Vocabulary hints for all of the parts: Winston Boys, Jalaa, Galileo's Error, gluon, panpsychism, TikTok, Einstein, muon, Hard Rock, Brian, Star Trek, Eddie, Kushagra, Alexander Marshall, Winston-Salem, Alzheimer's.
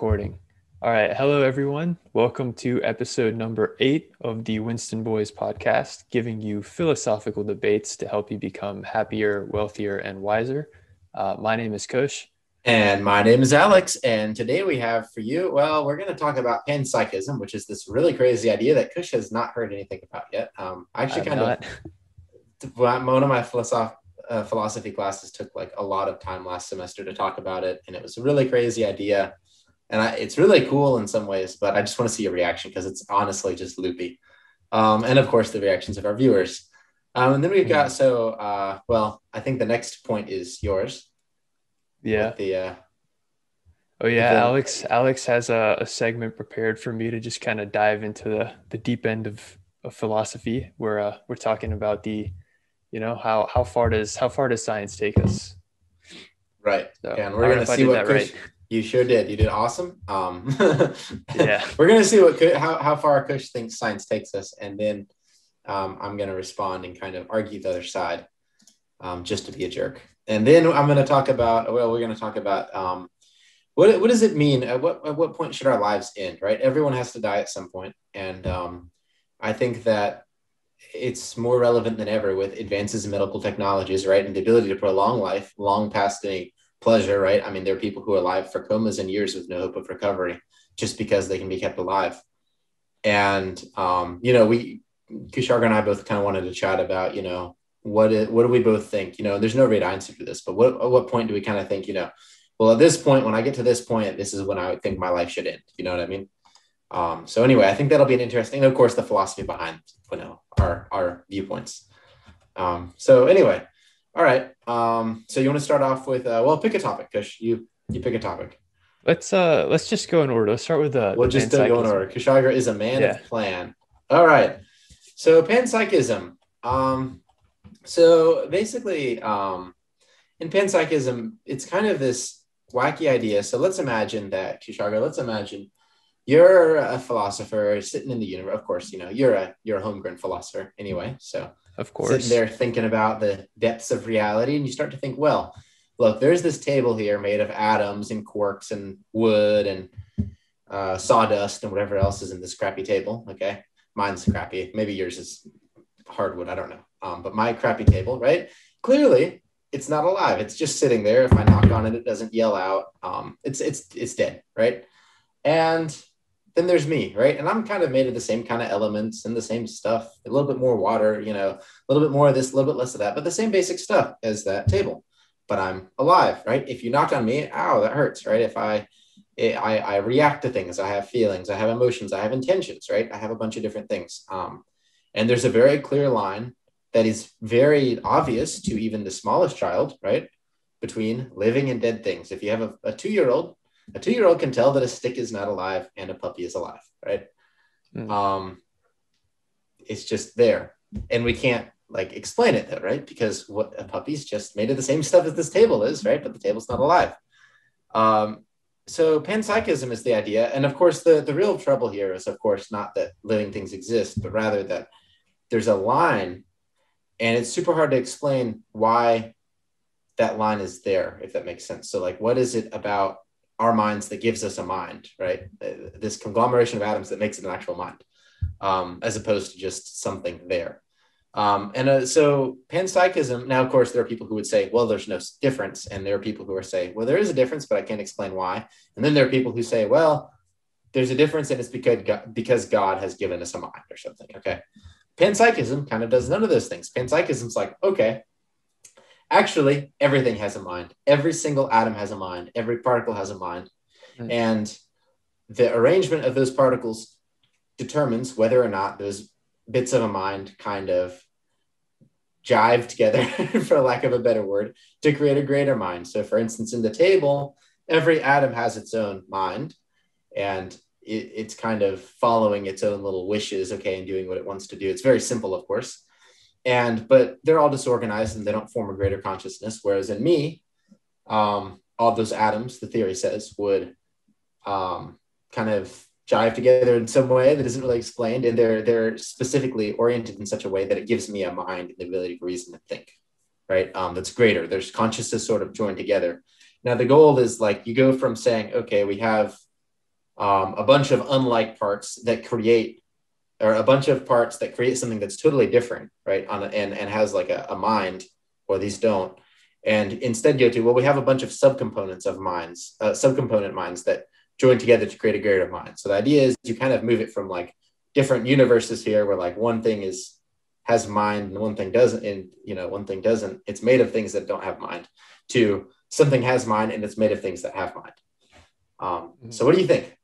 Recording. All right. Hello, everyone. Welcome to episode number 8 of the Winston Boys podcast, giving you philosophical debates to help you become happier, wealthier, and wiser. My name is Kush. And my name is Alex. And today we have for you, well, we're going to talk about panpsychism, which is this really crazy idea that Kush has not heard anything about yet. One of my philosophy classes took like a lot of time last semester to talk about it. And it was a really crazy idea. And it's really cool in some ways, but I just want to see your reaction because it's honestly just loopy. And of course, the reactions of our viewers. And then we've got, I think the next point is yours. Yeah. Alex has a segment prepared for me to just kind of dive into the deep end of philosophy where we're talking about how far does science take us? Right. So, yeah, and we're going to see what Kush, right. You sure did. You did awesome. Yeah. We're going to see how far Kush thinks science takes us. And then I'm going to respond and kind of argue the other side just to be a jerk. And then we're going to talk about what does it mean? At what point should our lives end, right? Everyone has to die at some point. And I think that it's more relevant than ever with advances in medical technologies, right? And the ability to prolong life long past any pleasure, right? I mean, there are people who are alive for comas and years with no hope of recovery just because they can be kept alive. And, Kusharga and I both kind of wanted to chat about, what do we both think? There's no right answer to this, but at what point do we kind of think, at this point, when I get to this point, this is when I think my life should end. You know what I mean? So anyway, I think that'll be an interesting, and of course, the philosophy behind, our viewpoints. So anyway, all right. So you want to start off with, pick a topic, Kush. You pick a topic. Let's just go in order. Let's start with we'll just go in order. Kushagra is a man of plan. All right. So panpsychism. So basically, in panpsychism, it's kind of this wacky idea. So let's imagine that, Kushagra, you're a philosopher sitting in the universe. Of course, you're a homegrown philosopher anyway. So of course, sitting there thinking about the depths of reality, and you start to think, well, look, there's this table here made of atoms and quarks and wood and sawdust and whatever else is in this crappy table. Okay, mine's crappy. Maybe yours is hardwood. I don't know. But my crappy table, right? Clearly, it's not alive. It's just sitting there. If I knock on it, it doesn't yell out. It's dead, right? And then there's me, right? And I'm kind of made of the same kind of elements and the same stuff, a little bit more water, a little bit more of this, a little bit less of that, but the same basic stuff as that table, but I'm alive, right? If you knock on me, ow, that hurts, right? If I react to things, I have feelings, I have emotions, I have intentions, right? I have a bunch of different things. And there's a very clear line that is very obvious to even the smallest child, right? Between living and dead things. If you have a two-year-old, a two-year-old can tell that a stick is not alive and a puppy is alive, right? Mm. It's just there. And we can't explain it though, right? Because a puppy's just made of the same stuff as this table is, right? But the table's not alive. So panpsychism is the idea. And of course, the real trouble here is, of course, not that living things exist, but rather that there's a line and it's super hard to explain why that line is there, if that makes sense. So what is it about our minds that gives us a mind, right? This conglomeration of atoms that makes it an actual mind, as opposed to just something there. So panpsychism, now, of course, there are people who would say, well, there's no difference. And there are people who are saying, well, there is a difference, but I can't explain why. And then there are people who say, well, there's a difference and it's because God has given us a mind or something, okay? Panpsychism kind of does none of those things. Panpsychism's okay, actually, everything has a mind. Every single atom has a mind. Every particle has a mind. Mm-hmm. And the arrangement of those particles determines whether or not those bits of a mind kind of jive together, for lack of a better word, to create a greater mind. So, for instance, in the table, every atom has its own mind. And it's kind of following its own little wishes, okay, and doing what it wants to do. It's very simple, of course. But they're all disorganized and they don't form a greater consciousness. Whereas in me, all those atoms, the theory says, would kind of jive together in some way that isn't really explained. And they're specifically oriented in such a way that it gives me a mind and the ability to reason and think, right? That's greater. There's consciousness sort of joined together. Now, the goal is you go from saying, okay, we have a bunch of unlike parts that create, or a bunch of parts that create something that's totally different, right? And has like a mind, or these don't. And instead go to, well, we have a bunch of subcomponents of minds, subcomponent minds that join together to create a greater mind. So the idea is you kind of move it from like different universes here where like one thing is, has mind and one thing doesn't, and you know, one thing doesn't, it's made of things that don't have mind, to something has mind and it's made of things that have mind. So what do you think?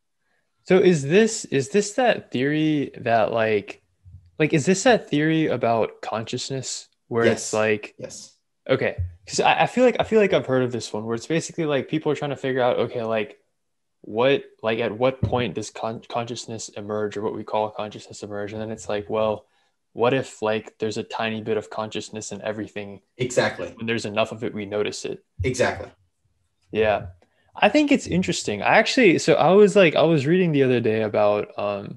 So is this that theory that like, is this that theory about consciousness where yes. It's like, yes. Okay. Cause I feel like I've heard of this one where it's basically like people are trying to figure out, okay, like what, like at what point does consciousness emerge, or what we call consciousness emerge. And then it's like, well, what if like there's a tiny bit of consciousness in everything? Exactly. When there's enough of it, we notice it. Exactly. Yeah. I think it's interesting. I was reading the other day about, or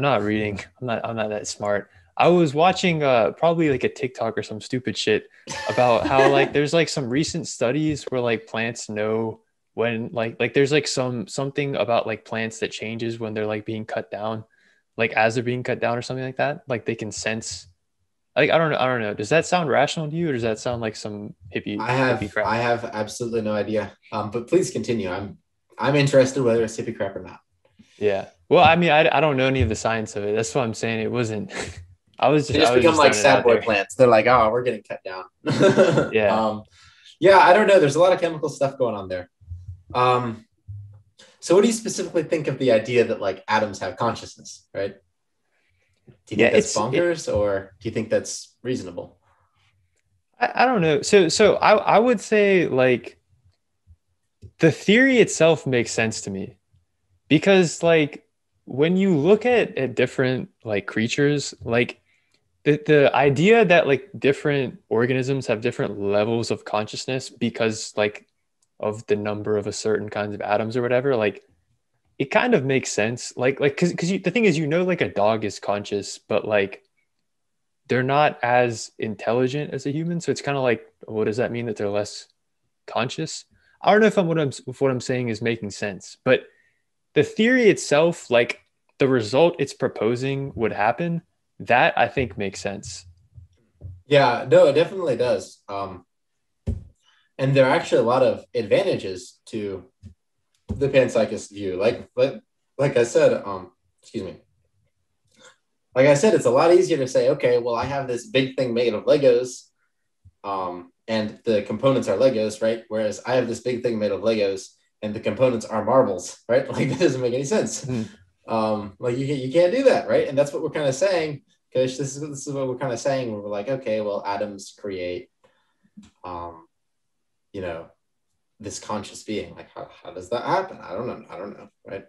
not reading, I'm not that smart. I was watching probably like a TikTok or some stupid shit about how like there's like some recent studies where like plants know when like there's like something about like plants that changes when they're like being cut down, like as they're being cut down or something like that. Like they can sense, like, I don't know. Does that sound rational to you, or does that sound like some hippie? I have absolutely no idea. But please continue. I'm interested whether it's hippie crap or not. Yeah. Well, I mean, I don't know any of the science of it. That's what I'm saying. It wasn't. They just become like sad boy plants. They're like, oh, we're getting cut down. Yeah. Yeah, I don't know. There's a lot of chemical stuff going on there. So what do you specifically think of the idea that like atoms have consciousness, right? Do you think that's bonkers, or do you think that's reasonable? I don't know. So I would say like the theory itself makes sense to me, because like when you look at different like creatures, like the idea that like different organisms have different levels of consciousness because like of the number of a certain kinds of atoms or whatever, like it kind of makes sense. Like because the thing is, you know, like a dog is conscious, but like they're not as intelligent as a human. So it's kind of like, what does that mean that they're less conscious? I don't know if what I'm saying is making sense, but the theory itself, like the result it's proposing would happen, that I think makes sense. Yeah, no, it definitely does. And there are actually a lot of advantages to the panpsychist view. Like I said, excuse me. Like I said, it's a lot easier to say, okay, well, I have this big thing made of Legos, and the components are Legos, right? Whereas I have this big thing made of Legos, and the components are marbles, right? Like that doesn't make any sense. Like you can't do that, right? And that's what we're kind of saying, Kish. This is what we're kind of saying. Where we're like, okay, well, atoms create, you know, this conscious being. Like, how does that happen? I don't know, right?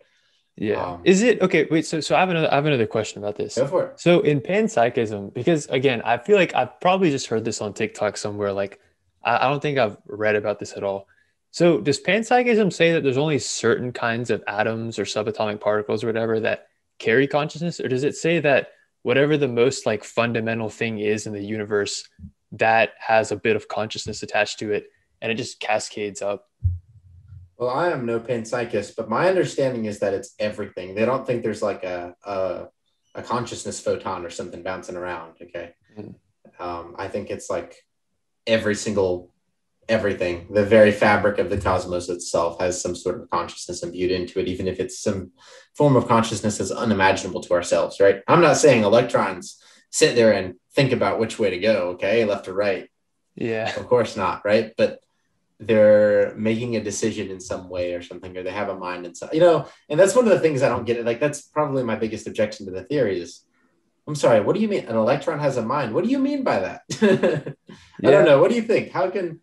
Yeah. Is it okay? Wait. So I have another question about this. Go for it. So in panpsychism, because again, I feel like I've probably just heard this on TikTok somewhere. Like, I don't think I've read about this at all. So does panpsychism say that there's only certain kinds of atoms or subatomic particles or whatever that carry consciousness? Or does it say that whatever the most like fundamental thing is in the universe, that has a bit of consciousness attached to it and it just cascades up? Well, I am no panpsychist, but my understanding is that it's everything. They don't think there's like a consciousness photon or something bouncing around. Okay. I think it's like everything, the very fabric of the cosmos itself has some sort of consciousness imbued into it, even if it's some form of consciousness that's unimaginable to ourselves, right? I'm not saying electrons sit there and think about which way to go, okay, left or right. Yeah. Of course not, right? But they're making a decision in some way or something, or they have a mind and so, you know, and that's one of the things I don't get. Like, that's probably my biggest objection to the theory is, I'm sorry, what do you mean an electron has a mind? What do you mean by that? Yeah. I don't know. What do you think? How can...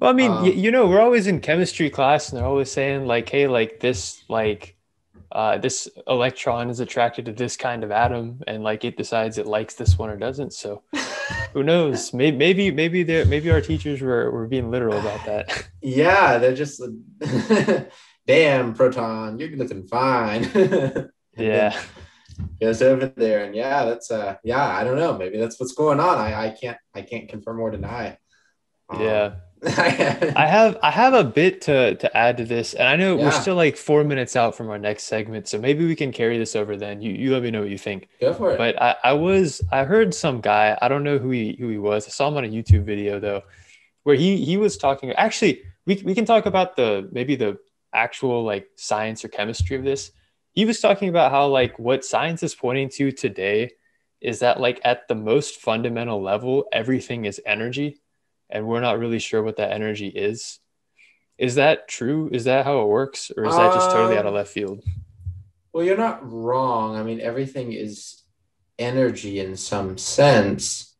Well, I mean, you know, we're always in chemistry class and they're always saying like, hey, this electron is attracted to this kind of atom and like it decides it likes this one or doesn't. So who knows? Maybe our teachers were being literal about that. Yeah, they're just damn proton, you're looking fine. Yeah. Goes over there and yeah, that's I don't know. Maybe that's what's going on. I can't confirm or deny. Yeah. I have a bit to add to this, and I know we're still like 4 minutes out from our next segment, so maybe we can carry this over. Then you let me know what you think. Go for it. But I heard some guy, I don't know who he was. I saw him on a YouTube video though, where he was talking. Actually, we can talk about the actual like science or chemistry of this. He was talking about how like what science is pointing to today is that like at the most fundamental level, everything is energy. And we're not really sure what that energy is. Is that true? Is that how it works? Or is that just totally out of left field? Well, you're not wrong. I mean, everything is energy in some sense.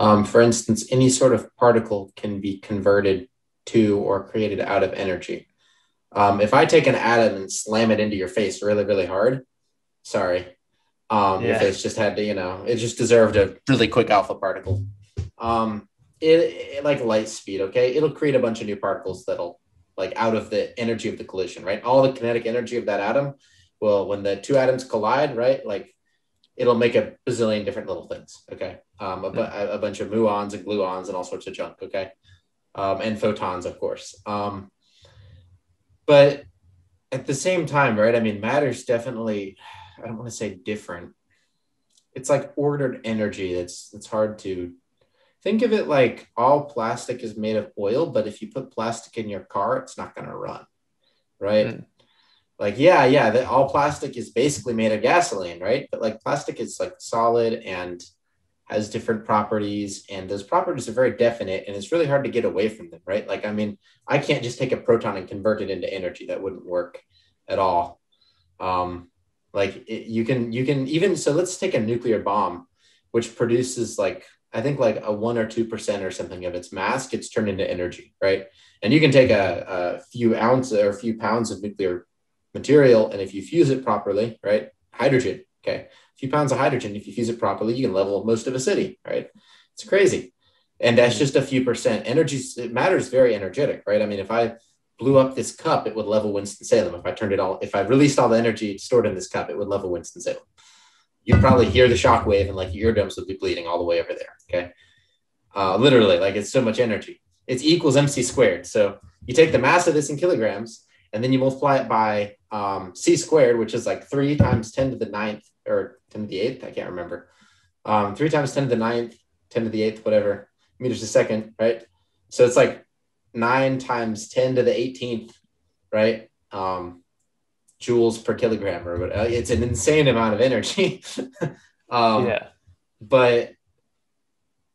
For instance, any sort of particle can be converted to or created out of energy. If I take an atom and slam it into your face really, really hard, sorry. Your face just had to, it just deserved a really quick alpha particle. It like light speed, okay? It'll create a bunch of new particles that'll like out of the energy of the collision, right? All the kinetic energy of that atom will, when the two atoms collide, right? Like it'll make a bazillion different little things, okay? A bunch of muons and gluons and all sorts of junk, okay? And photons, of course. But at the same time, right? I mean, matter's definitely, I don't want to say different. It's like ordered energy. That's hard to think of it like all plastic is made of oil, but if you put plastic in your car, it's not going to run, right? Mm. Like, all plastic is basically made of gasoline, right? But like plastic is like solid and has different properties, and those properties are very definite, and it's really hard to get away from them, right? Like, I mean, I can't just take a proton and convert it into energy. That wouldn't work at all. So let's take a nuclear bomb, which produces like, I think like a 1 or 2% or something of its mass gets turned into energy, right? And you can take a few ounces or a few pounds of nuclear material, and if you fuse it properly, right? Hydrogen, okay. A few pounds of hydrogen, if you fuse it properly, you can level most of a city, right? It's crazy. And that's just a few percent. Energy, it matters very energetic, right? I mean, if I blew up this cup, it would level Winston-Salem. If I released all the energy stored in this cup, it would level Winston-Salem. You'd probably hear the shockwave and like your eardrums would be bleeding all the way over there. Okay. Literally, like it's so much energy. It's E equals MC squared. So you take the mass of this in kilograms and then you multiply it by C squared, which is like 3 times 10 to the 9th or 10 to the 8th. I can't remember. 3 times 10 to the 9th, 10 to the 8th, whatever meters a second. Right. So it's like 9 times 10 to the 18th. Right. Joules per kilogram or whatever. It's an insane amount of energy. But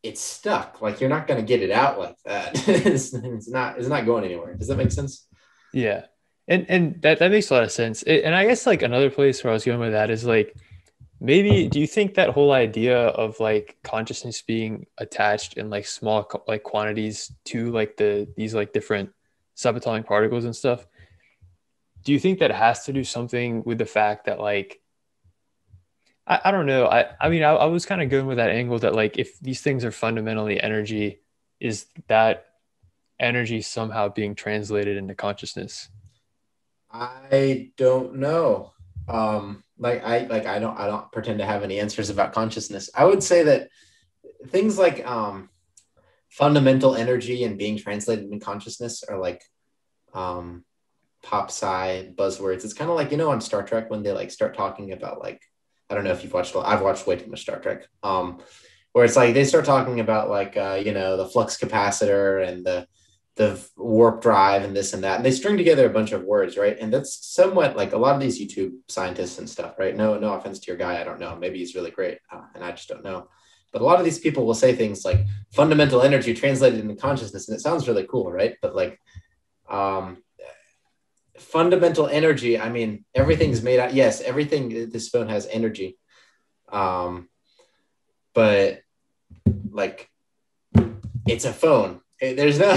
it's stuck. Like you're not going to get it out like that. it's not going anywhere. Does that make sense? Yeah. And that makes a lot of sense. And I guess like another place where I was going with that is like, maybe do you think that whole idea of like consciousness being attached in like small, like quantities to like these like different subatomic particles and stuff, do you think that has to do something with the fact that like, I don't know. I mean, I was kind of going with that angle that like, if these things are fundamentally energy, is that energy somehow being translated into consciousness? I don't know. I don't pretend to have any answers about consciousness. I would say that things like fundamental energy and being translated into consciousness are like, pop sci buzzwords. It's kind of like, on Star Trek when they like start talking about like, I don't know if you've watched, I've watched way too much Star Trek, where it's like they start talking about like, the flux capacitor and the warp drive and this and that, and they string together a bunch of words, right? And that's somewhat like a lot of these YouTube scientists and stuff, right? No offense to your guy, I don't know, maybe he's really great and I just don't know, but a lot of these people will say things like fundamental energy translated into consciousness, and it sounds really cool, right? But like fundamental energy, I mean, everything's made out, yes, everything, this phone has energy, but like it's a phone, there's no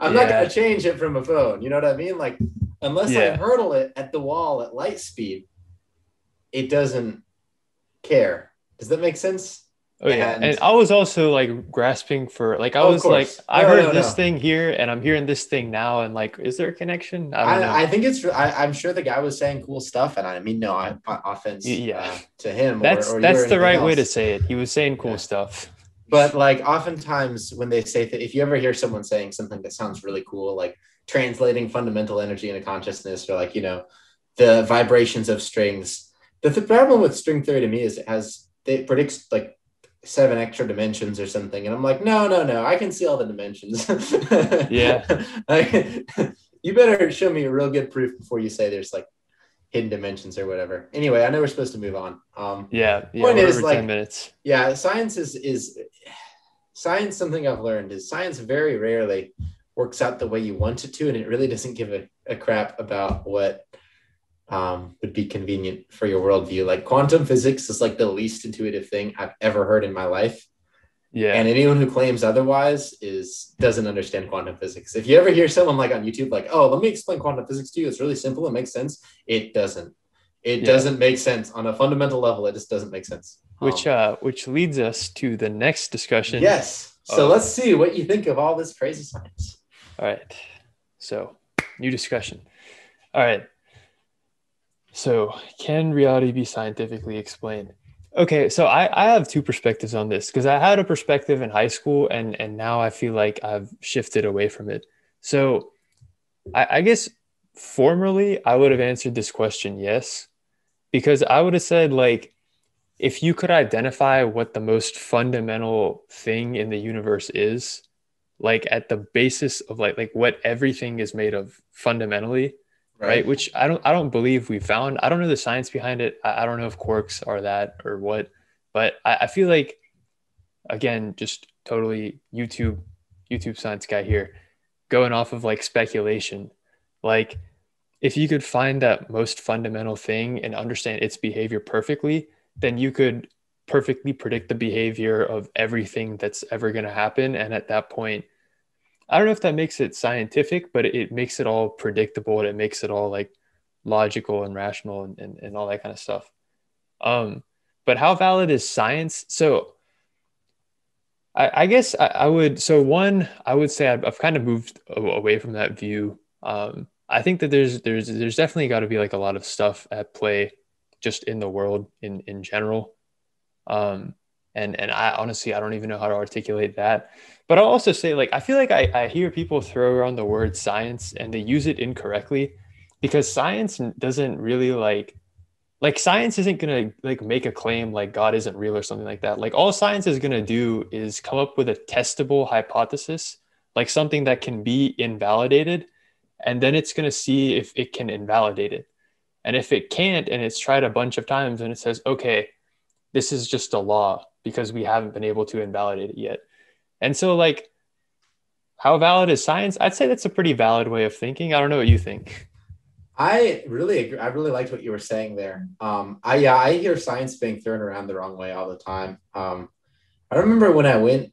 I'm not gonna change it from a phone, you know what I mean? Like unless I hurtle it at the wall at light speed, it doesn't care. Does that make sense? Oh yeah. And I was also like grasping for like, I was like, I heard this thing here and I'm hearing this thing now. And like, is there a connection? I don't know. I think it's, I'm sure the guy was saying cool stuff. And I mean, no offense to him. That's the right way to say it. He was saying cool stuff. But like oftentimes when they say if you ever hear someone saying something that sounds really cool, like translating fundamental energy into consciousness, or like, you know, the vibrations of strings, the problem with string theory to me is it predicts like 7 extra dimensions or something. And I'm like, no, I can see all the dimensions. Yeah. You better show me a real good proof before you say there's like hidden dimensions or whatever. Anyway, I know we're supposed to move on. Point is, like, 10 minutes. Yeah, science, something I've learned is science very rarely works out the way you want it to. And it really doesn't give a crap about what would be convenient for your worldview. Like quantum physics is like the least intuitive thing I've ever heard in my life. Yeah. And anyone who claims otherwise doesn't understand quantum physics. If you ever hear someone like on YouTube, like, oh, let me explain quantum physics to you, it's really simple, it makes sense. It doesn't. It doesn't make sense on a fundamental level. It just doesn't make sense. Which leads us to the next discussion. Yes. So let's see what you think of all this crazy science. All right. So new discussion. All right. So can reality be scientifically explained? Okay, so I have two perspectives on this, because I had a perspective in high school and now I feel like I've shifted away from it. So I guess formerly I would have answered this question yes, because I would have said, like, if you could identify what the most fundamental thing in the universe is, like at the basis of like what everything is made of fundamentally, right? Which I don't believe we found. I don't know the science behind it. I don't know if quarks are that or what, but I feel like, again, just totally YouTube science guy here, going off of like speculation. Like if you could find that most fundamental thing and understand its behavior perfectly, then you could perfectly predict the behavior of everything that's ever going to happen. And at that point, I don't know if that makes it scientific, but it makes it all predictable and it makes it all like logical and rational and all that kind of stuff. But how valid is science? So I guess I would, so one, I would say I've kind of moved away from that view. I think that there's definitely got to be like a lot of stuff at play just in the world in general. And I honestly, I don't even know how to articulate that. But I'll also say, like, I feel like I hear people throw around the word science and they use it incorrectly, because science doesn't really like science isn't going to like make a claim like God isn't real or something like that. Like all science is going to do is come up with a testable hypothesis, like something that can be invalidated. And then it's going to see if it can invalidate it. And if it can't, and it's tried a bunch of times and it says, okay, this is just a law because we haven't been able to invalidate it yet. And so, like, how valid is science? I'd say that's a pretty valid way of thinking. I don't know what you think. I really agree. I really liked what you were saying there. I hear science being thrown around the wrong way all the time. I remember when I went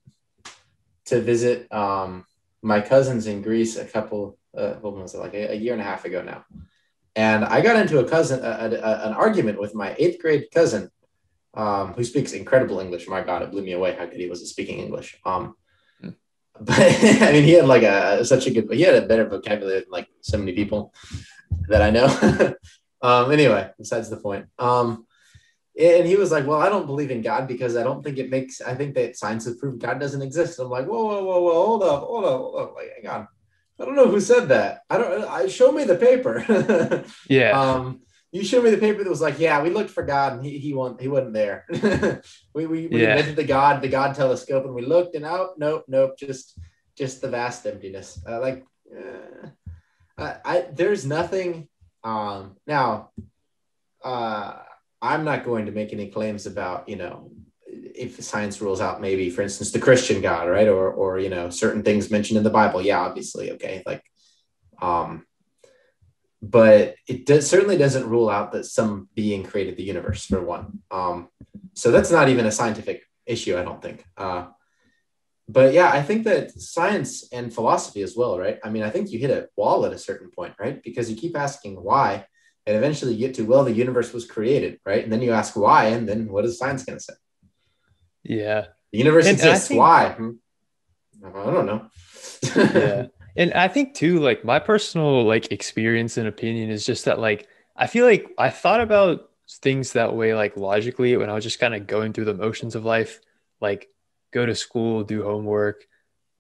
to visit my cousins in Greece a year and a half ago now. And I got into an argument with my 8th grade cousin, who speaks incredible English. My God, it blew me away how good he was at speaking English. But I mean, he had like he had a better vocabulary than like so many people that I know. Anyway, besides the point. And he was like, well, I don't believe in God because I think that science has proved God doesn't exist. And I'm like, whoa, hold up. Like, hang on. I don't know who said that. Show me the paper. Yeah. You showed me the paper that was like, yeah, we looked for God and he wasn't there. We invented the God telescope and we looked and nope, just the vast emptiness. There's nothing. I'm not going to make any claims about, you know, if science rules out maybe, for instance, the Christian God, right? Or you know, certain things mentioned in the Bible. Yeah, obviously, okay, like, but it certainly doesn't rule out that some being created the universe, for one. So that's not even a scientific issue, I don't think. But yeah, I think that science and philosophy as well, right? I mean, I think you hit a wall at a certain point, right? Because you keep asking why, and eventually you get to, well, the universe was created, right? And then you ask why, and then what is science going to say? Yeah. The universe exists, why? I don't know. Yeah. And I think too, like my personal like experience and opinion is just that, like, I feel like I thought about things that way, like logically, when I was just kind of going through the motions of life, like go to school, do homework,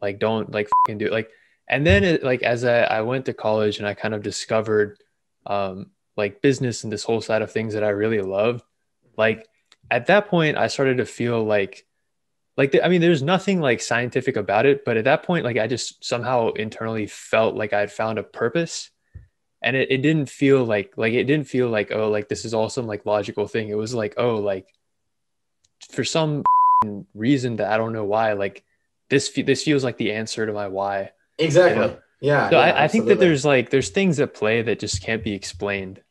like don't like fucking do it. Like, and then it, like as I went to college and I kind of discovered like business and this whole side of things that I really loved, like at that point I started to feel like I mean, there's nothing like scientific about it, but at that point, like I just somehow internally felt like I had found a purpose. And it didn't feel like it didn't feel like, oh, like this is all some like logical thing. It was like, oh, like for some reason that I don't know why, like this feels like the answer to my why. Exactly. You know? Yeah. So yeah, I think that there's things at play that just can't be explained.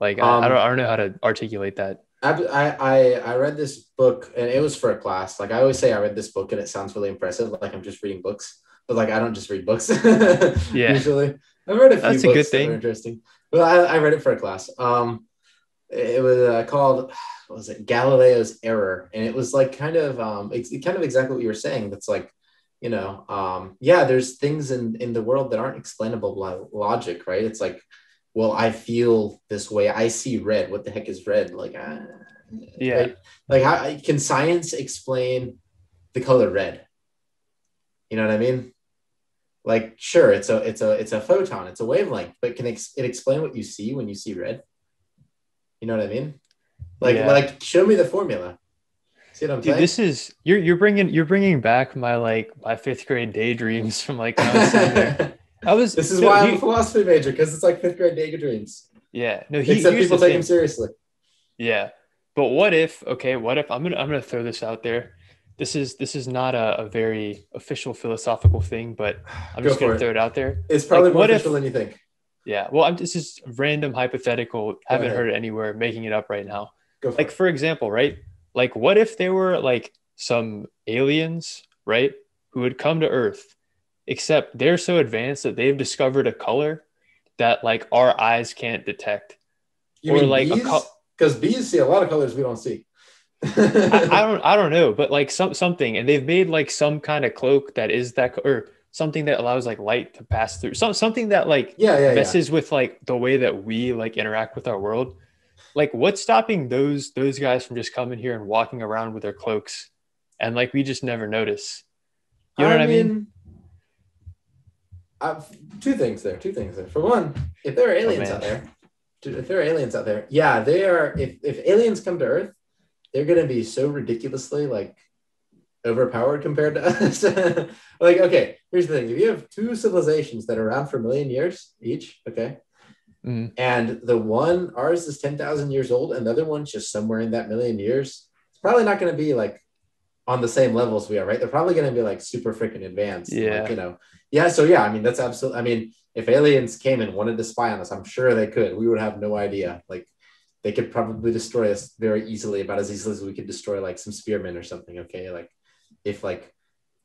Like I don't know how to articulate that. I read this book and it was for a class. Like I always say, I read this book and it sounds really impressive. Like I'm just reading books, but like I don't just read books. Yeah. Usually, I've read a few books that are interesting. Well, I read it for a class. It was called, what was it, Galileo's Error, and it was like kind of it's kind of exactly what you were saying. That's like, you know, yeah, there's things in the world that aren't explainable by logic, right? It's like, well, I feel this way. I see red. What the heck is red? Like, yeah. Like how can science explain the color red? You know what I mean? Like, sure, it's a photon, it's a wavelength, but can it explain what you see when you see red? You know what I mean? Like, yeah. Like, show me the formula. See what I'm saying? Dude, this is you're bringing back my 5th grade daydreams from like when I was sitting there. This is why I'm a philosophy major, because it's like 5th grade daydreams. Yeah. No, except people take him seriously. Yeah. But what if I'm gonna throw this out there. This is not a very official philosophical thing, but I'm just gonna throw it out there. It's probably more official than you think. Yeah. Well, this is random hypothetical, haven't heard it anywhere, making it up right now. Like, for example, right? Like, what if there were like some aliens, right, who would come to Earth, except they're so advanced that they've discovered a color that like our eyes can't detect. You mean like bees? Because bees see a lot of colors we don't see. I don't know, but like something, and they've made like some kind of cloak that is that, or something that allows like light to pass through. Something that like messes with like the way that we like interact with our world. Like, what's stopping those guys from just coming here and walking around with their cloaks, and like we just never notice? You know what I mean? Two things there. For one, if there are aliens out there, yeah, they are. If aliens come to Earth, they're going to be so ridiculously like overpowered compared to us. Like, okay, here's the thing. If you have two civilizations that are around for a million years each, okay, and the one, ours is 10,000 years old, another one's just somewhere in that million years, it's probably not going to be like on the same level as we are, right? They're probably going to be like super freaking advanced. Yeah. Like, you know? Yeah. So yeah, I mean, that's absolutely, I mean, if aliens came and wanted to spy on us, I'm sure they could, we would have no idea. Like, they could probably destroy us very easily, about as easily as we could destroy like some spearmen or something. Okay. Like if like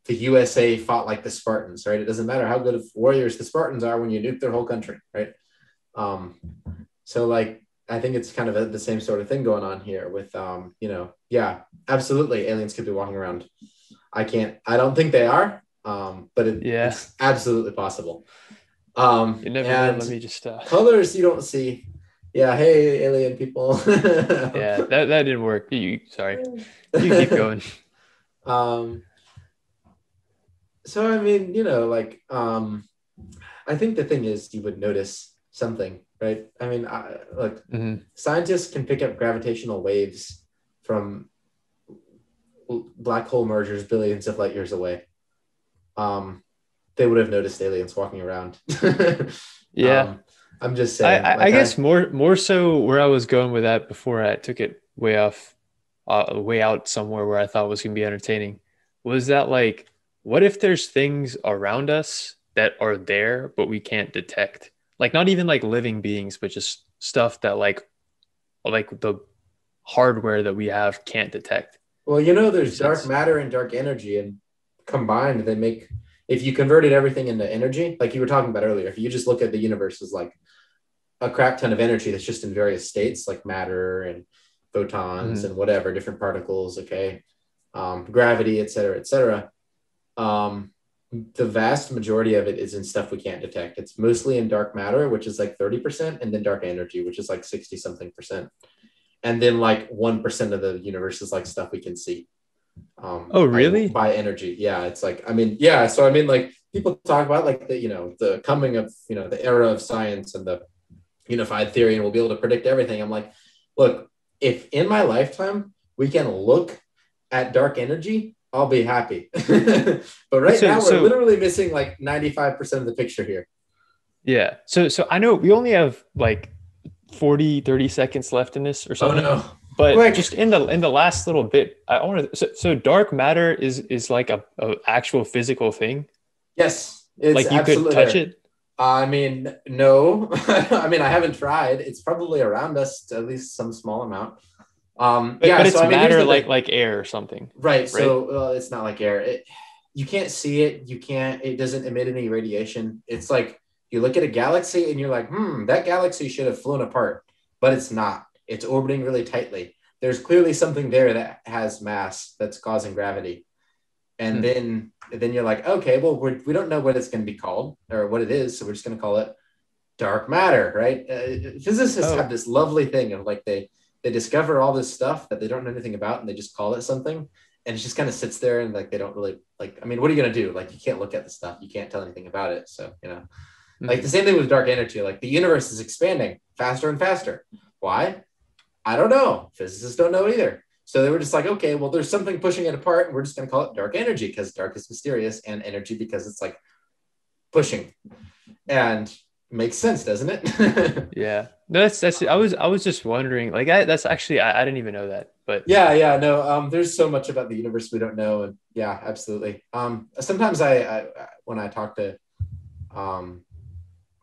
the USA fought like the Spartans, right? It doesn't matter how good of warriors the Spartans are when you nuke their whole country. Right. So like, I think it's kind of the same sort of thing going on here with, you know, yeah, absolutely. Aliens could be walking around. I don't think they are, but it's absolutely possible. You never know. Let me just, colors you don't see. Yeah, hey, alien people. Yeah, that didn't work. Sorry. You keep going. So, I mean, you know, like, I think the thing is you would notice something, right? I mean, scientists can pick up gravitational waves from black hole mergers billions of light years away. They would have noticed aliens walking around. Yeah. I'm just saying. I guess more so where I was going with that before I took it way out somewhere where I thought was going to be entertaining was that like, what if there's things around us that are there, but we can't detect? Like not even like living beings, but just stuff that like the hardware that we have can't detect. Well, you know, there's dark matter and dark energy, and combined they make, if you converted everything into energy, like you were talking about earlier, if you just look at the universe as like a crap ton of energy that's just in various states, like matter and photons and whatever, different particles, okay, gravity, et cetera, et cetera. The vast majority of it is in stuff we can't detect. It's mostly in dark matter, which is like 30%, and then dark energy, which is like 60-something%. And then like 1% of the universe is like stuff we can see. Really? By energy. Yeah. It's like, I mean, yeah. So, I mean, like, people talk about like the, you know, the coming of, you know, the era of science and the unified theory, and we'll be able to predict everything. I'm like, look, if in my lifetime we can look at dark energy, I'll be happy. But right now we're literally missing like 95% of the picture here. Yeah. So I know we only have like 30 seconds left in this or something. Oh no. But quick. Just in the last little bit, I want to, so dark matter is like a actual physical thing. Yes. It's like you could touch it. I mean, no, I mean, I haven't tried. It's probably around us, at least some small amount. But it's so, I mean, matter like air or something. Right. So it's not like air. You can't see it. It doesn't emit any radiation. It's like you look at a galaxy and you're like, that galaxy should have flown apart, but it's not. It's orbiting really tightly. There's clearly something there that has mass that's causing gravity. And then you're like, okay, well, we don't know what it's going to be called or what it is. So we're just going to call it dark matter, right? Physicists have this lovely thing of like, they discover all this stuff that they don't know anything about, and they just call it something. And it just kind of sits there, and like, they don't really like, I mean, what are you going to do? Like, you can't look at the stuff. You can't tell anything about it. So, you know, like the same thing with dark energy, like the universe is expanding faster and faster. Why? I don't know. Physicists don't know either. So they were just like, okay, well, there's something pushing it apart, and we're just going to call it dark energy, because dark is mysterious, and energy because it's like pushing, and makes sense, doesn't it? Yeah, no, that's. I was just wondering, like, that's actually I didn't even know that, but yeah, no. There's so much about the universe we don't know, and yeah, absolutely. Sometimes I when I talk to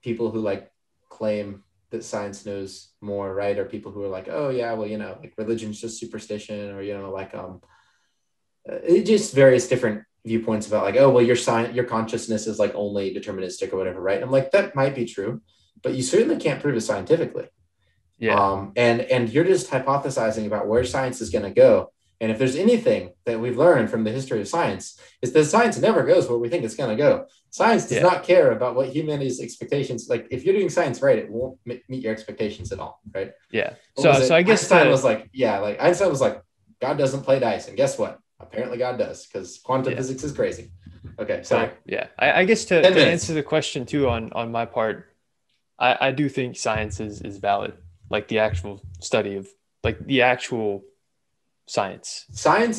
people who like claim that science knows more, right? Or people who are like, oh yeah, well, you know, like religion's just superstition, or, you know, like, it just various different viewpoints about like, oh, well, your consciousness is like only deterministic or whatever, right? And I'm like, that might be true, but you certainly can't prove it scientifically. Yeah. And you're just hypothesizing about where science is going to go. And if there's anything that we've learned from the history of science, is that science never goes where we think it's going to go. Science does not care about what humanity's expectations. Like, if you're doing science right, it won't meet your expectations at all, right? Yeah. So I guess Einstein was like, Einstein was like, God doesn't play dice, and guess what? Apparently, God does, because quantum physics is crazy. Okay, sorry. Yeah, I guess to answer the question too on my part, I do think science is valid, like the actual study of like the actual. Science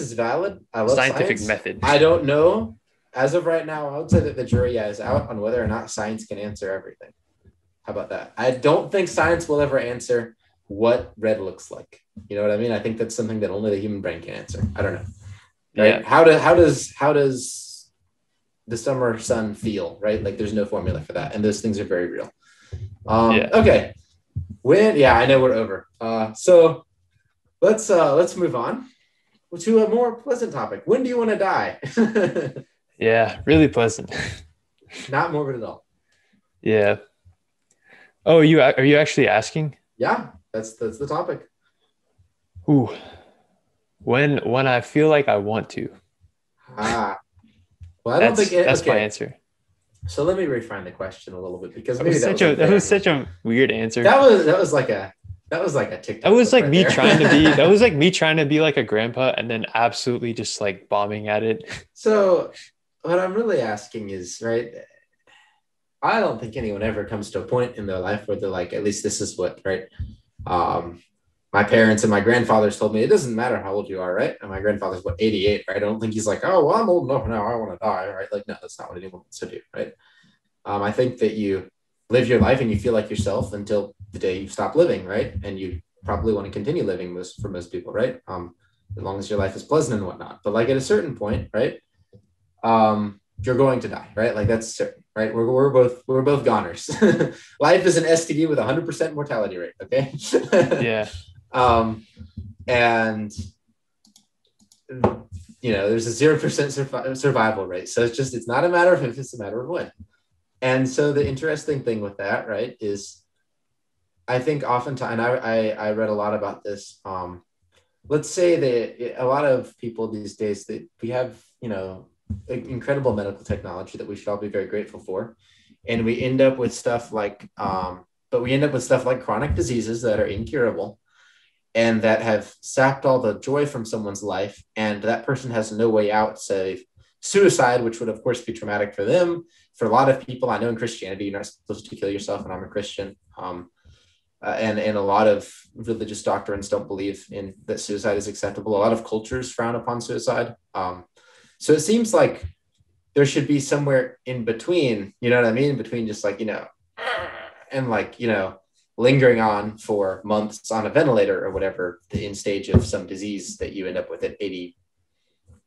is valid. I love scientific method. I don't know. As of right now, I would say that the jury is out on whether or not science can answer everything. How about that? I don't think science will ever answer what red looks like. You know what I mean? I think that's something that only the human brain can answer. I don't know. Right? Yeah. How does the summer sun feel? Right? Like, there's no formula for that, and those things are very real. Okay. I know we're over. So. Let's move on to a more pleasant topic. When do you want to die? Yeah, really pleasant. Not morbid at all. Yeah. Oh, are you actually asking? Yeah, that's the topic. Ooh. When I feel like I want to. Well, that's my answer. So let me refine the question a little bit, because maybe that was such a weird answer. That was like a. That was like a TikTok. That was like me trying to be like a grandpa, and then absolutely just like bombing at it. So what I'm really asking is, right, I don't think anyone ever comes to a point in their life where they're like, at least this is what, right? My parents and my grandfathers told me it doesn't matter how old you are, right? And my grandfather's what, 88, right? I don't think he's like, oh, well, I'm old enough now, I want to die, right? Like, no, that's not what anyone wants to do, right? I think that you live your life and you feel like yourself until the day you stop living, right? And you probably want to continue living for most people, right? As long as your life is pleasant and whatnot. But like at a certain point, right? You're going to die, right? Like, that's certain, right? We're both goners. Life is an STD with 100% mortality rate. Okay. Yeah. And you know, there's a 0% survival rate. So it's not a matter of if, it's a matter of when. And so the interesting thing with that, right, is I think oftentimes, and I read a lot about this. Let's say that a lot of people these days, that we have, you know, incredible medical technology that we should all be very grateful for. And we end up with stuff like chronic diseases that are incurable. and that have sapped all the joy from someone's life, and that person has no way out save suicide, which would of course be traumatic for them. For a lot of people, I know in Christianity, you're not supposed to kill yourself, and I'm a Christian. And a lot of religious doctrines don't believe in that suicide is acceptable. A lot of cultures frown upon suicide. So it seems like there should be somewhere in between, you know what I mean? Between just like, you know, and like, you know, lingering on for months on a ventilator or whatever, the end stage of some disease that you end up with at 80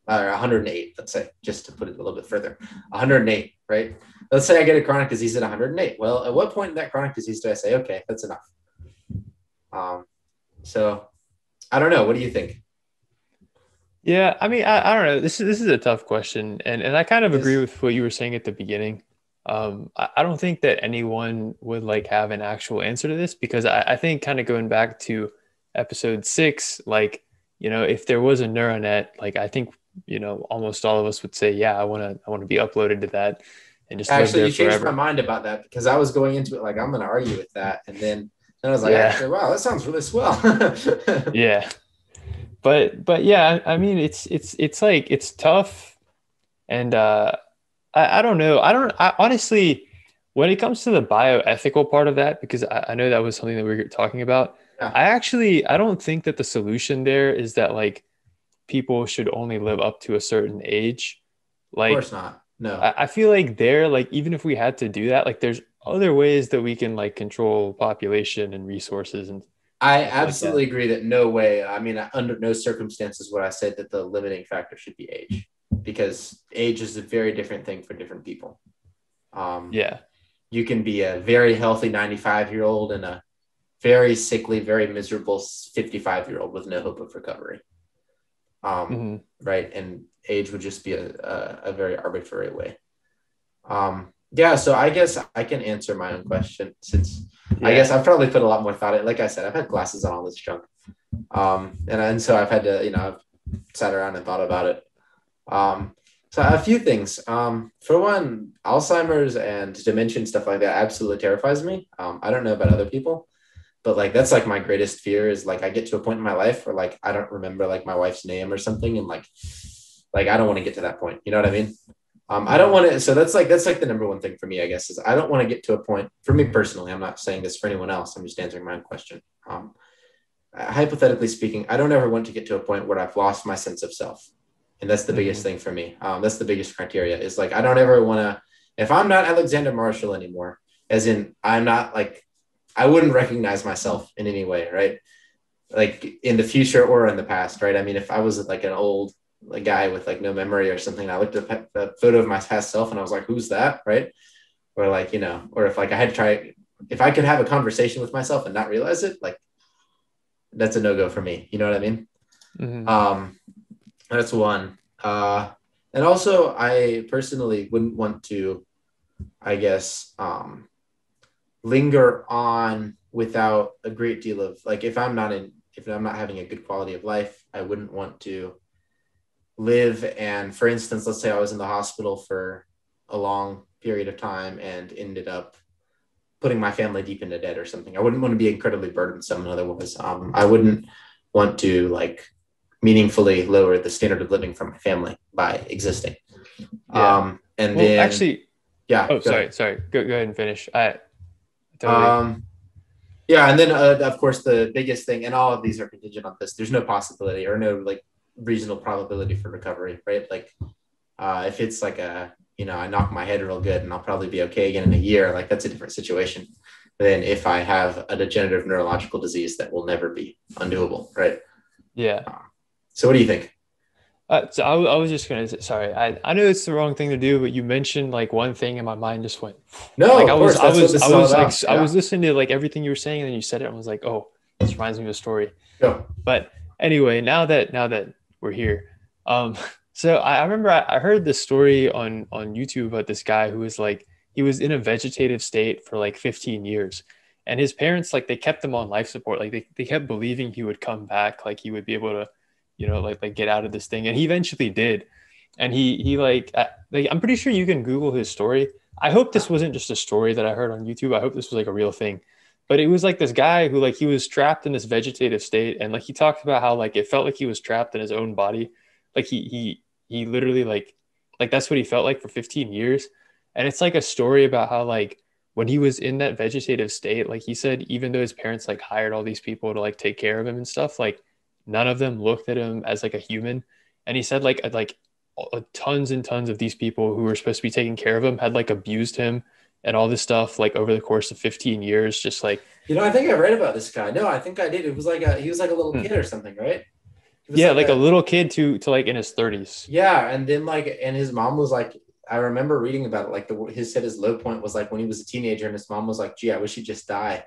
or 108, let's say, just to put it a little bit further, 108, right? Let's say I get a chronic disease at 108. Well, at what point in that chronic disease do I say, okay, that's enough? So I don't know. What do you think? Yeah. I mean, I don't know. This is a tough question. And I kind of agree with what you were saying at the beginning. I don't think that anyone would like have an actual answer to this, because I think kind of going back to episode 6, like, you know, if there was a neuronet, like, I think, you know, almost all of us would say, yeah, I want to be uploaded to that and just actually, you changed my mind about that, because I was going into it like, I'm going to argue with that. And then I was like, yeah. Actually, wow, that sounds really swell. Yeah. But yeah, I mean, it's like, it's tough. And, I don't know. I honestly, when it comes to the bioethical part of that, because I know that was something that we were talking about. Yeah. I don't think that the solution there is that like people should only live up to a certain age. Like, of course not. No, I feel like even if we had to do that, like there's other ways that we can like control population and resources. And I absolutely agree that no way. I mean, under no circumstances would I say that the limiting factor should be age. Because age is a very different thing for different people. Yeah. You can be a very healthy 95-year-old and a very sickly, very miserable 55-year-old with no hope of recovery. Right. And age would just be a very arbitrary way. Yeah. So I guess I can answer my own question, since I guess I've probably put a lot more thought in it. Like I said, I've had glasses on all this junk. And so I've had to, you know, I've sat around and thought about it. So a few things, for one, Alzheimer's and dementia, stuff like that absolutely terrifies me. I don't know about other people, but like, that's like my greatest fear is like, I get to a point in my life where like, I don't remember like my wife's name or something. And like, I don't want to get to that point. You know what I mean? I don't want to, so that's like the number one thing for me, I guess, is I don't want to get to a point for me personally. I'm not saying this for anyone else. I'm just answering my own question. Hypothetically speaking, I don't ever want to get to a point where I've lost my sense of self. And that's the biggest thing for me. That's the biggest criteria is like, I don't ever want to, if I'm not Alexander Marshall anymore, as in I'm not like, I wouldn't recognize myself in any way. Right. Like in the future or in the past. Right. I mean, if I was like an old like, guy with like no memory or something, I looked at a photo of my past self and I was like, who's that? Right. Or like, you know, or if like I had to try, if I could have a conversation with myself and not realize it, like that's a no-go for me. You know what I mean? That's one. And also I personally wouldn't want to, I guess, linger on without a great deal of like, if I'm not having a good quality of life, I wouldn't want to live. And for instance, let's say I was in the hospital for a long period of time and ended up putting my family deep into debt or something. I wouldn't want to be incredibly burdensome. Otherwise, I wouldn't want to like, meaningfully lower the standard of living for my family by existing. Yeah. And well, then actually, yeah. Oh, sorry. Go ahead and finish. Yeah. And then of course the biggest thing, and all of these are contingent on this, there's no possibility or no like reasonable probability for recovery, right? Like if it's like a, you know, I knock my head real good and I'll probably be okay again in a year. Like that's a different situation than if I have a degenerative neurological disease that will never be undoable. Right. Yeah. So what do you think? So I was just going to say, sorry, I know it's the wrong thing to do, but you mentioned like one thing and my mind just went. No, like, I was listening to like everything you were saying and then you said it and I was like, oh, this reminds me of a story. Yeah. But anyway, now that we're here. So I remember I heard this story on YouTube about this guy who was like, he was in a vegetative state for like 15 years. And his parents, like they kept him on life support. Like they kept believing he would come back, like he would be able to, you know, like get out of this thing. And he eventually did. And he I'm pretty sure you can Google his story. I hope this wasn't just a story that I heard on YouTube. I hope this was like a real thing, But it was like this guy who, like, he was trapped in this vegetative state, and like he talked about how like it felt like he was trapped in his own body, like he literally like that's what he felt like for 15 years. And it's like a story about how like when he was in that vegetative state, like he said, even though his parents like hired all these people to like take care of him and stuff, like none of them looked at him as like a human. And he said like tons and tons of these people who were supposed to be taking care of him had like abused him and all this stuff, like over the course of 15 years, just like, you know, I think I read about this guy. No, I think I did. It was like he was like a little kid or something, right? Yeah, like a little kid to like in his 30s. Yeah, and then like, and his mom was like, I remember reading about it. Like his low point was like when he was a teenager, and his mom was like, "Gee, I wish he'd just die."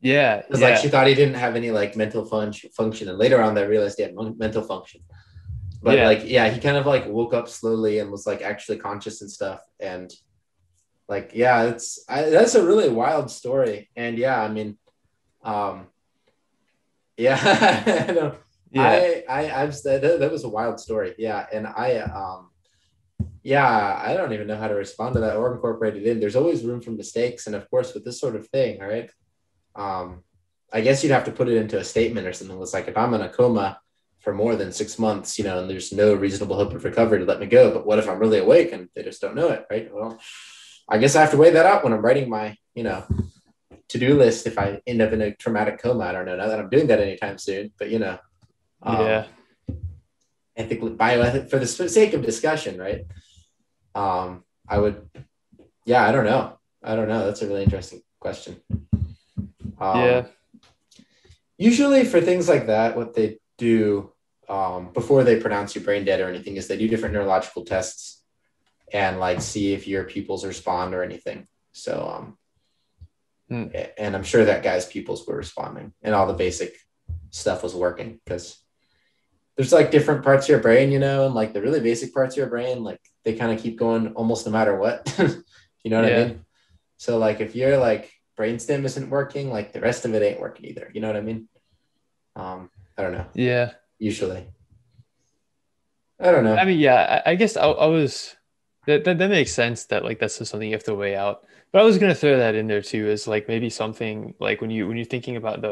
Yeah, because like she thought he didn't have any like mental function, and later on they realized he had mental function. But like, yeah, he kind of like woke up slowly and was like actually conscious and stuff, and like, yeah, that's a really wild story. And yeah, I mean, yeah, I know. Yeah. I've said that was a wild story. Yeah. And I don't even know how to respond to that or incorporate it in. There's always room for mistakes. And of course, with this sort of thing, right? I guess you'd have to put it into a statement or something. It's like, if I'm in a coma for more than 6 months, you know, and there's no reasonable hope of recovery to let me go. But what if I'm really awake and they just don't know it, right? Well, I guess I have to weigh that out when I'm writing my, you know, to-do list. If I end up in a traumatic coma, I don't know now that I'm doing that anytime soon, but you know, yeah, bioethics for the sake of discussion, right? I don't know. That's a really interesting question. Usually for things like that, what they do before they pronounce you brain dead or anything is they do different neurological tests and like see if your pupils respond or anything. So, and I'm sure that guy's pupils were responding and all the basic stuff was working, because there's like different parts of your brain, you know, and like the really basic parts of your brain, like they kind of keep going almost no matter what, you know what I mean? So like, if your like brainstem isn't working, like the rest of it ain't working either. You know what I mean? I don't know. Yeah. Usually. I don't know. I mean, yeah, I guess I was, that makes sense that like, that's just something you have to weigh out, but I was going to throw that in there too, is like maybe something like when you're thinking about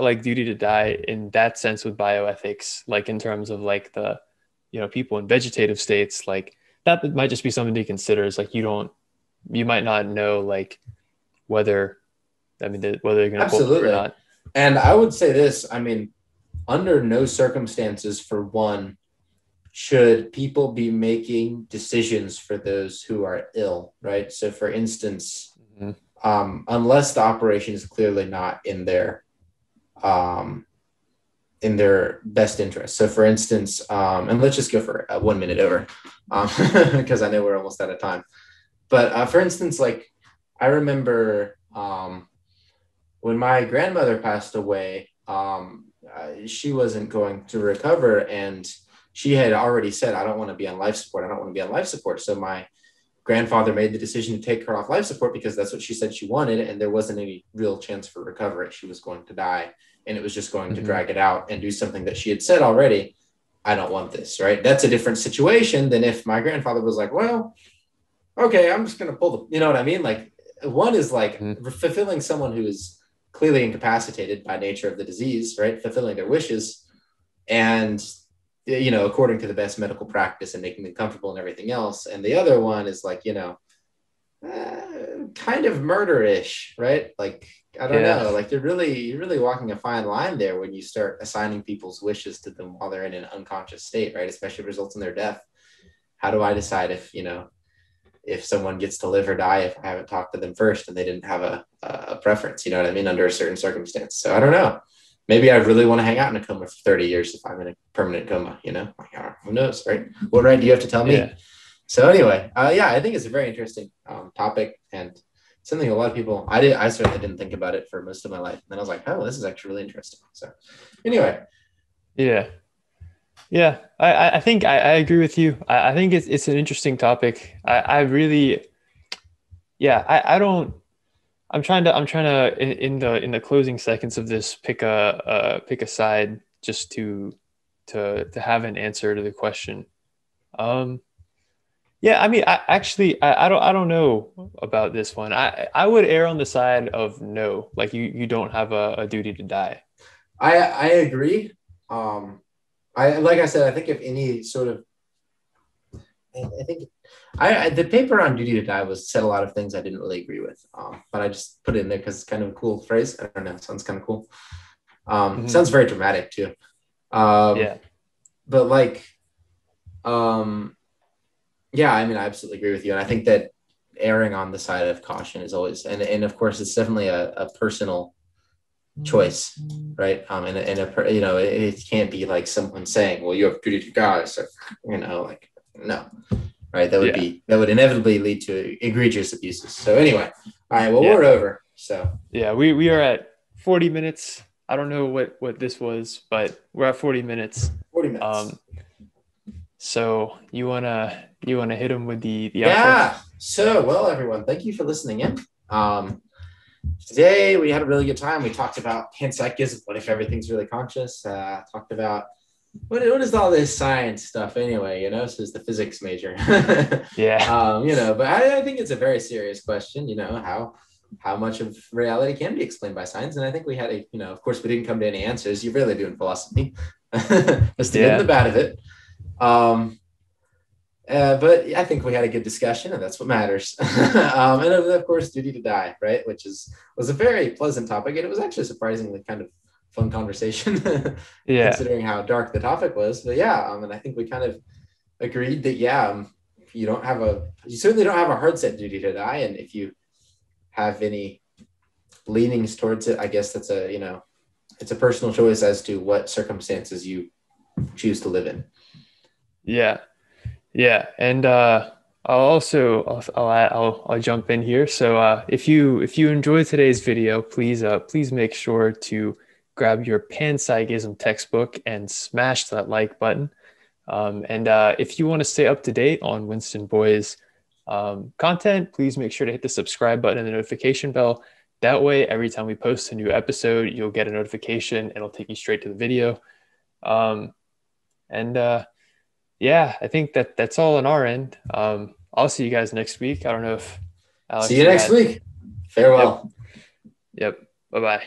like duty to die in that sense with bioethics, like in terms of like the, you know, people in vegetative states, like that might just be something to consider, is like you might not know like whether you're going to pull it or not. And I would say this, I mean, under no circumstances, for one, should people be making decisions for those who are ill, right? So for instance, unless the operation is clearly not in their best interest. So for instance, and let's just go for 1 minute over, because I know we're almost out of time, but for instance, like I remember when my grandmother passed away, she wasn't going to recover, and she had already said, I don't want to be on life support. So my grandfather made the decision to take her off life support because that's what she said she wanted, and there wasn't any real chance for recovery. She was going to die, and it was just going to drag it out and do something that she had said already, I don't want this, right? That's a different situation than if my grandfather was like, well, okay, I'm just going to pull the, you know what I mean? Like one is like fulfilling someone who is clearly incapacitated by nature of the disease, right? Fulfilling their wishes and, you know, according to the best medical practice and making them comfortable and everything else. And the other one is like, you know, kind of murder-ish, right? Like, I don't know, like you're really walking a fine line there when you start assigning people's wishes to them while they're in an unconscious state, right? Especially if it results in their death. How do I decide if, you know, if someone gets to live or die, if I haven't talked to them first and they didn't have a preference, you know what I mean? Under a certain circumstance. So I don't know. Maybe I really want to hang out in a coma for 30 years if I'm in a permanent coma, you know, like, who knows, right? What right do you have to tell me? Yeah. So anyway, I think it's a very interesting topic and something a lot of people, I certainly didn't think about it for most of my life. And then I was like, oh, this is actually really interesting. So anyway. Yeah. Yeah. I think I agree with you. I think it's an interesting topic. I'm trying to in the closing seconds of this pick a side just to have an answer to the question. Yeah, I mean, I don't know about this one. I would err on the side of no, like you don't have a duty to die. I agree. I like I said, I think if any sort of, I think the paper on duty to die said a lot of things I didn't really agree with, but I just put it in there because it's kind of a cool phrase. I don't know, sounds kind of cool. Mm-hmm. Sounds very dramatic too. Yeah. But like, yeah, I mean, I absolutely agree with you, and I think that erring on the side of caution is always, and of course, it's definitely a personal choice, right? And you know, it can't be like someone saying, "Well, you have duty to God," so you know, like. No, right? That would inevitably lead to egregious abuses. So anyway, all right. Well, we're over. So yeah, we are at 40 minutes. I don't know what this was, but we're at 40 minutes. 40 minutes. So you wanna hit them with the outro? So well, everyone, thank you for listening in. Today we had a really good time. We talked about panpsychism. What if everything's really conscious? Talked about. What is all this science stuff anyway, you know, says the physics major. You know, but I think it's a very serious question, you know, how much of reality can be explained by science. And I think we had a, you know, of course we didn't come to any answers. You really do in philosophy. That's the good and the bad of it. But I think we had a good discussion, and that's what matters. And of course, duty to die, right? Which was a very pleasant topic. And it was actually surprisingly kind of fun conversation considering how dark the topic was, but and I think we kind of agreed that you certainly don't have a hard set duty to die, and if you have any leanings towards it, I guess that's a, you know, it's a personal choice as to what circumstances you choose to live in. And I'll jump in here. So if you enjoyed today's video, please make sure to grab your panpsychism textbook and smash that like button. And if you want to stay up to date on Winston Boys content, please make sure to hit the subscribe button and the notification bell. That way, every time we post a new episode, you'll get a notification and it'll take you straight to the video. I think that's all on our end. I'll see you guys next week. I don't know if Alex. See you next week. Farewell. Yep. Bye-bye.